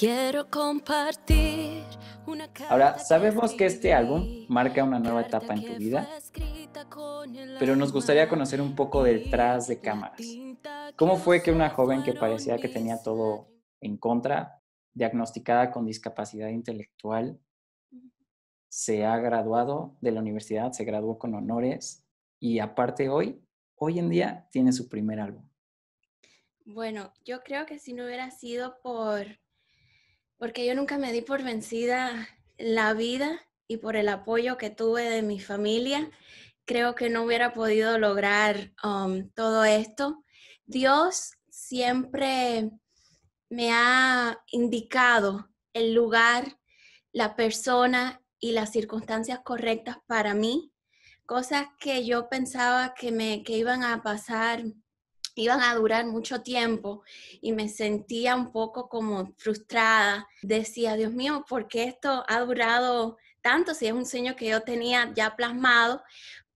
Quiero compartir una carta. Ahora, sabemos que este álbum marca una nueva etapa en tu vida, pero nos gustaría conocer un poco detrás de cámaras. ¿Cómo fue que una joven que parecía que tenía todo en contra, diagnosticada con discapacidad intelectual, se ha graduado de la universidad, se graduó con honores y aparte hoy en día tiene su primer álbum? Bueno, yo creo que si no hubiera sido porque yo nunca me di por vencida en la vida y por el apoyo que tuve de mi familia, creo que no hubiera podido lograr todo esto. Dios siempre me ha indicado el lugar, la persona y las circunstancias correctas para mí. Cosas que yo pensaba que iban a pasar, iban a durar mucho tiempo y me sentía un poco como frustrada. Decía, Dios mío, ¿por qué esto ha durado tanto? Si es un sueño que yo tenía ya plasmado,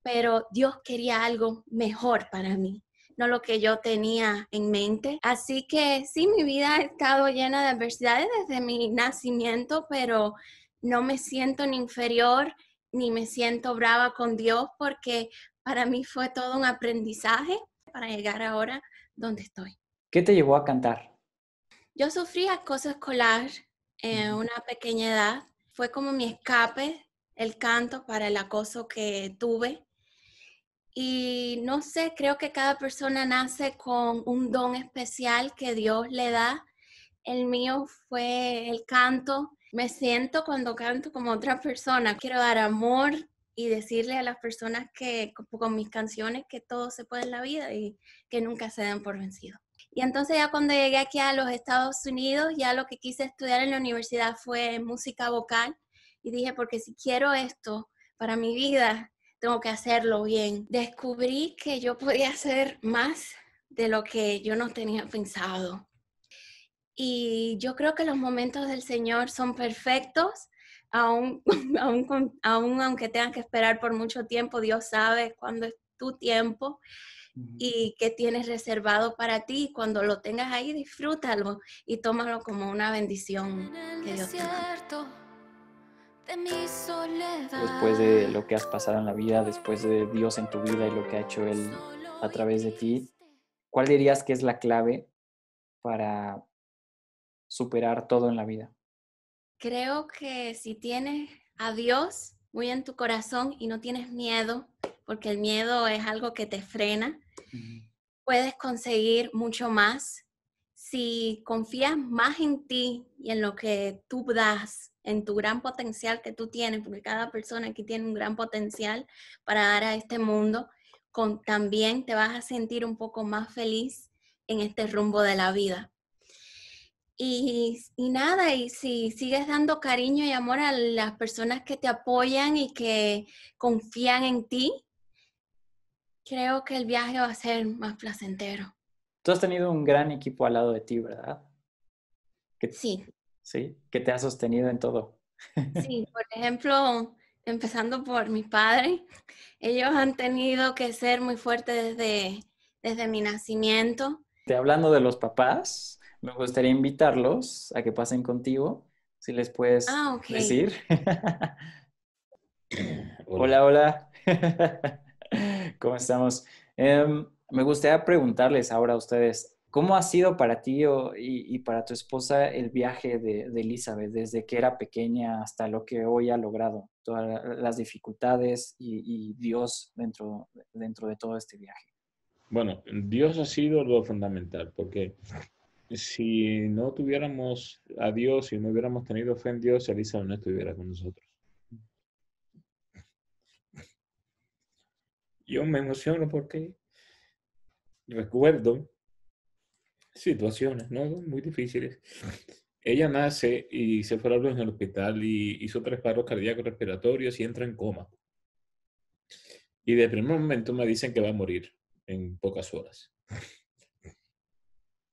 pero Dios quería algo mejor para mí, no lo que yo tenía en mente. Así que sí, mi vida ha estado llena de adversidades desde mi nacimiento, pero no me siento ni inferior ni me siento brava con Dios porque para mí fue todo un aprendizaje para llegar ahora donde estoy. ¿Qué te llevó a cantar? Yo sufrí acoso escolar en una pequeña edad. Fue como mi escape, el canto, para el acoso que tuve. Y no sé, creo que cada persona nace con un don especial que Dios le da. El mío fue el canto. Me siento cuando canto como otra persona. Quiero dar amor y decirle a las personas que con mis canciones que todo se puede en la vida y que nunca se den por vencido. Y entonces ya cuando llegué aquí a los Estados Unidos, ya lo que quise estudiar en la universidad fue música vocal y dije, porque si quiero esto para mi vida, tengo que hacerlo bien. Descubrí que yo podía hacer más de lo que yo no tenía pensado. Y yo creo que los momentos del Señor son perfectos. Aún aunque tengas que esperar por mucho tiempo, Dios sabe cuándo es tu tiempo y qué tienes reservado para ti. Cuando lo tengas ahí, disfrútalo y tómalo como una bendición que Dios te da. Después de lo que has pasado en la vida, después de Dios en tu vida y lo que ha hecho Él a través de ti, ¿cuál dirías que es la clave para superar todo en la vida? Creo que si tienes a Dios muy en tu corazón y no tienes miedo, porque el miedo es algo que te frena, puedes conseguir mucho más. Si confías más en ti y en lo que tú das, en tu gran potencial que tú tienes, porque cada persona aquí tiene un gran potencial para dar a este mundo, también te vas a sentir un poco más feliz en este rumbo de la vida. Y nada, y si sigues dando cariño y amor a las personas que te apoyan y que confían en ti, creo que el viaje va a ser más placentero. Tú has tenido un gran equipo al lado de ti, ¿verdad? Sí. Sí, que te ha sostenido en todo. Sí, por ejemplo, empezando por mis padres, ellos han tenido que ser muy fuertes desde mi nacimiento. Hablando de los papás, me gustaría invitarlos a que pasen contigo, si les puedes decir. Hola. ¿Cómo estamos? Me gustaría preguntarles ahora a ustedes, ¿cómo ha sido para ti y para tu esposa el viaje de Elizabeth desde que era pequeña hasta lo que hoy ha logrado? Todas las dificultades y Dios dentro de todo este viaje. Bueno, Dios ha sido lo fundamental, porque si no tuviéramos a Dios, si no hubiéramos tenido fe en Dios, Elizabeth no estuviera con nosotros. Yo me emociono porque recuerdo situaciones, ¿no?, muy difíciles. Ella nace y se fue a la luz en el hospital y hizo 3 paros cardíacos respiratorios y entra en coma. Y de primer momento me dicen que va a morir en pocas horas.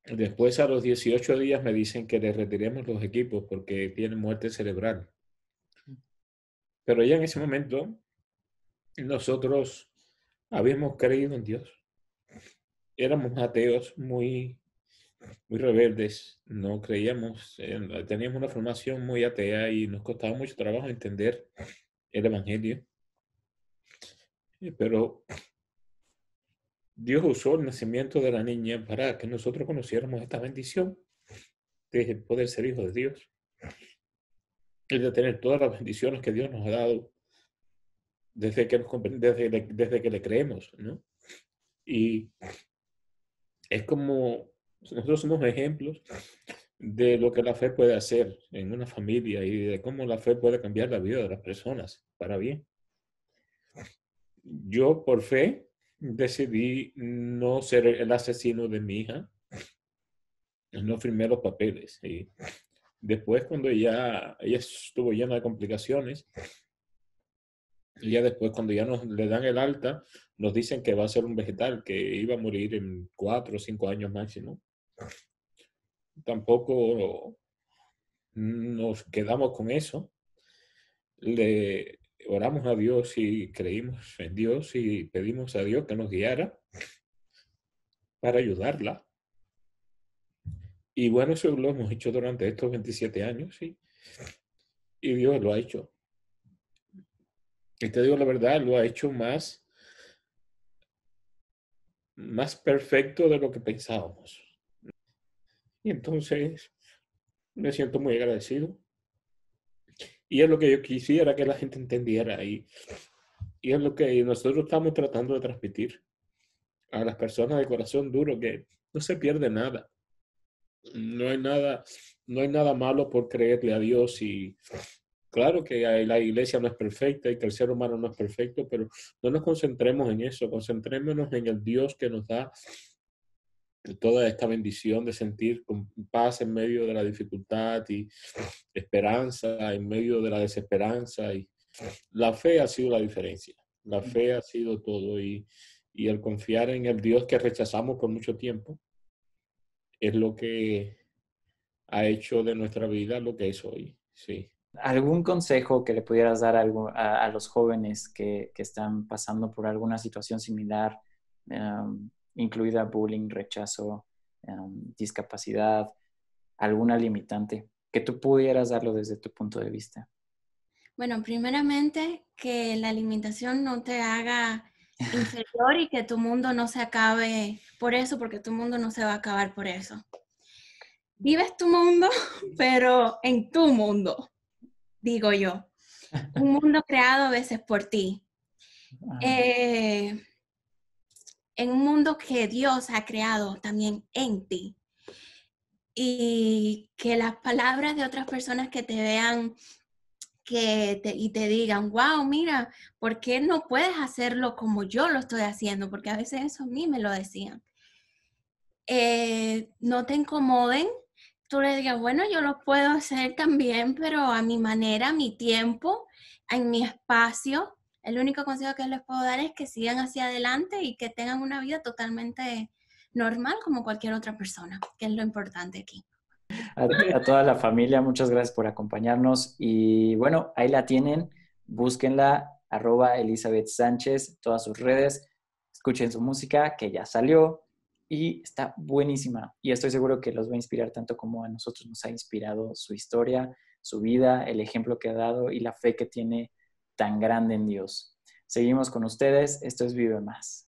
Después, a los 18 días, me dicen que le retiremos los equipos porque tiene muerte cerebral. Pero ya en ese momento, nosotros habíamos creído en Dios. Éramos ateos muy muy rebeldes, no creíamos, teníamos una formación muy atea y nos costaba mucho trabajo entender el Evangelio. Pero Dios usó el nacimiento de la niña para que nosotros conociéramos esta bendición de poder ser hijos de Dios y de tener todas las bendiciones que Dios nos ha dado desde que le creemos, ¿no? Y es como nosotros somos ejemplos de lo que la fe puede hacer en una familia y de cómo la fe puede cambiar la vida de las personas para bien. Yo, por fe, decidí no ser el asesino de mi hija. No firmé los papeles. Y después, cuando ella estuvo llena de complicaciones, ya después, cuando ya nos le dan el alta, nos dicen que va a ser un vegetal, que iba a morir en 4 o 5 años máximo. Tampoco nos quedamos con eso. Le oramos a Dios y creímos en Dios y pedimos a Dios que nos guiara para ayudarla. Y bueno, eso lo hemos hecho durante estos 27 años, ¿sí? Y Dios lo ha hecho. Y te digo la verdad, lo ha hecho más perfecto de lo que pensábamos. Y entonces me siento muy agradecido. Y es lo que yo quisiera que la gente entendiera. Y es lo que nosotros estamos tratando de transmitir a las personas de corazón duro, que no se pierde nada. No hay nada malo por creerle a Dios y... Claro que la iglesia no es perfecta y que el ser humano no es perfecto, pero no nos concentremos en eso. Concentrémonos en el Dios que nos da toda esta bendición de sentir paz en medio de la dificultad y esperanza en medio de la desesperanza. Y la fe ha sido la diferencia. La fe ha sido todo. Y el confiar en el Dios que rechazamos por mucho tiempo es lo que ha hecho de nuestra vida lo que es hoy. Sí. ¿Algún consejo que le pudieras dar a los jóvenes que están pasando por alguna situación similar, incluida bullying, rechazo, discapacidad, alguna limitante, que tú pudieras darlo desde tu punto de vista? Bueno, primeramente, que la limitación no te haga inferior y que tu mundo no se acabe por eso, porque tu mundo no se va a acabar por eso. Vives tu mundo, pero en tu mundo. Digo yo, un mundo creado a veces por ti. En un mundo que Dios ha creado también en ti. Y que las palabras de otras personas que te vean y te digan, wow, mira, ¿por qué no puedes hacerlo como yo lo estoy haciendo? Porque a veces eso a mí me lo decían. No te incomoden. Tú le digas, bueno, yo lo puedo hacer también, pero a mi manera, a mi tiempo, en mi espacio. El único consejo que les puedo dar es que sigan hacia adelante y que tengan una vida totalmente normal como cualquier otra persona, que es lo importante aquí. A toda la familia, muchas gracias por acompañarnos. Y bueno, ahí la tienen. Búsquenla, @ElizabethSánchez, todas sus redes. Escuchen su música, que ya salió. Y está buenísima. Y estoy seguro que los va a inspirar tanto como a nosotros nos ha inspirado su historia, su vida, el ejemplo que ha dado y la fe que tiene tan grande en Dios. Seguimos con ustedes. Esto es Vive Más.